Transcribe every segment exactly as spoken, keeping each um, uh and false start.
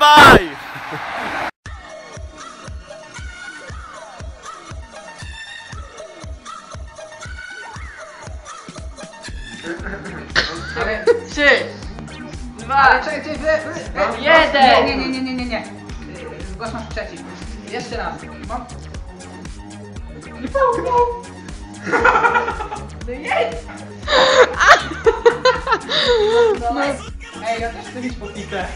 Dawaj! Ale... Trzy! Dwa! Czekaj, czekaj, czekaj! Jeden! Nie, nie, nie, nie, nie, nie! Głos masz przeciw. Jeszcze raz. Mam? Nie połknął! No jedź! No. Ej, ja też chcę mieć popitę.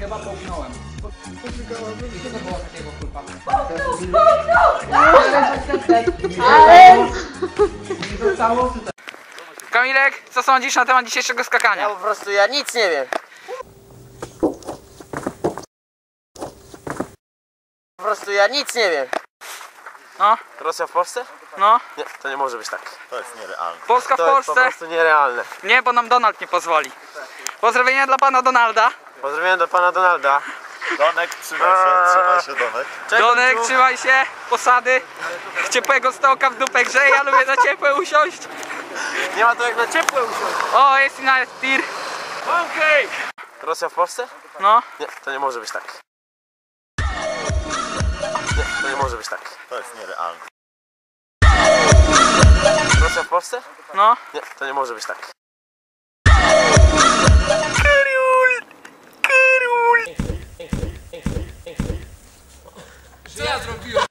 Chyba połknąłem. I co to było takiego kulpa? Połknął! Połknął! Ale... Nie zostało tutaj. Kamilek, co sądzisz na temat dzisiejszego skakania? Ja po prostu, ja nic nie wiem. Po prostu, ja nic nie wiem. No. Rosja w Polsce? No. Nie, to nie może być tak. To jest nierealne. Polska w Polsce? To jest po prostu nierealne. Nie, bo nam Donald nie pozwoli. Pozdrowienia dla pana Donalda. Pozdrowienia dla pana Donalda. Donek, trzymaj się, trzymaj się Donek. Czekaj, Donek, tu. Trzymaj się, posady. Ciepłego stołka w dupę grzeje, ja lubię na ciepłe usiąść. Nie ma to jak na ciepłe usiąść. O, jest i na tir. Okej. Rosja w Polsce? No. Nie, to nie może być tak. Nie, to nie może być tak. To jest nierealne. Rosja w Polsce? No. Nie, to nie może być tak. Czy ja zrobiłem?